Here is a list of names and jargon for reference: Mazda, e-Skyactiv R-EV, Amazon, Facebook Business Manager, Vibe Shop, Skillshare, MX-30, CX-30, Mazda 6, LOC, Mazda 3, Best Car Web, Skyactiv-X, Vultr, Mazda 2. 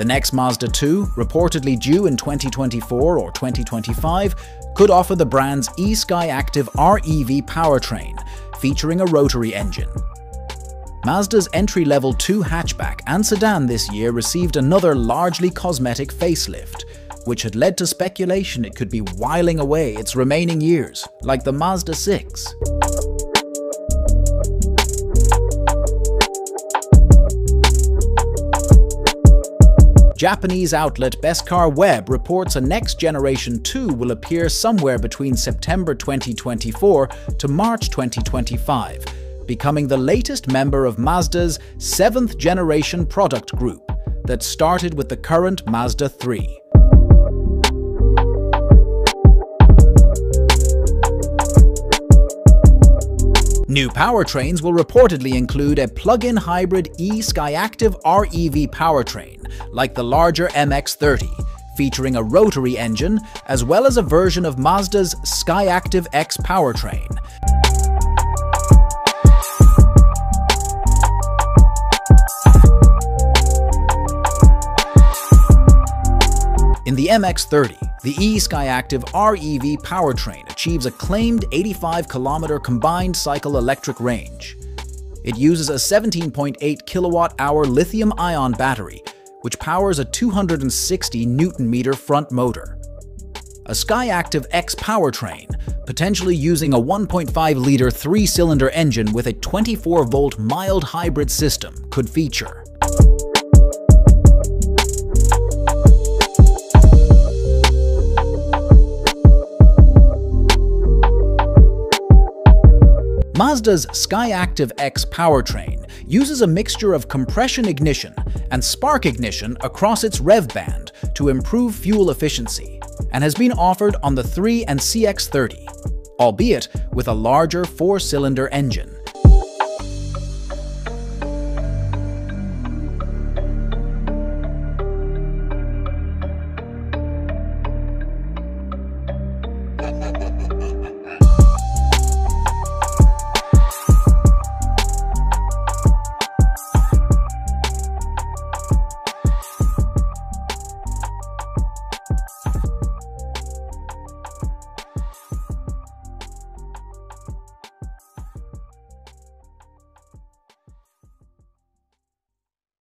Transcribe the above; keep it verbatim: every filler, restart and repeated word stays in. The next Mazda two, reportedly due in twenty twenty-four or twenty twenty-five, could offer the brand's e-Skyactiv R E V powertrain, featuring a rotary engine. Mazda's entry-level two hatchback and sedan this year received another largely cosmetic facelift, which had led to speculation it could be whiling away its remaining years, like the Mazda six. Japanese outlet Best Car Web reports a next generation two will appear somewhere between September twenty twenty-four to March twenty twenty-five, becoming the latest member of Mazda's seventh generation product group that started with the current Mazda three. New powertrains will reportedly include a plug-in hybrid e-Skyactiv R E V powertrain, like the larger M X thirty, featuring a rotary engine, as well as a version of Mazda's Skyactiv X powertrain. In the M X thirty, the e-Skyactiv R E V powertrain achieves a claimed eighty-five kilometer combined cycle electric range. It uses a seventeen point eight kilowatt hour lithium-ion battery, which powers a two hundred sixty newton meter front motor. A Skyactiv X powertrain, potentially using a one point five liter three-cylinder engine with a twenty-four volt mild hybrid system, could feature. Mazda's Skyactiv X powertrain uses a mixture of compression ignition and spark ignition across its rev band to improve fuel efficiency, and has been offered on the three and C X thirty, albeit with a larger four-cylinder engine.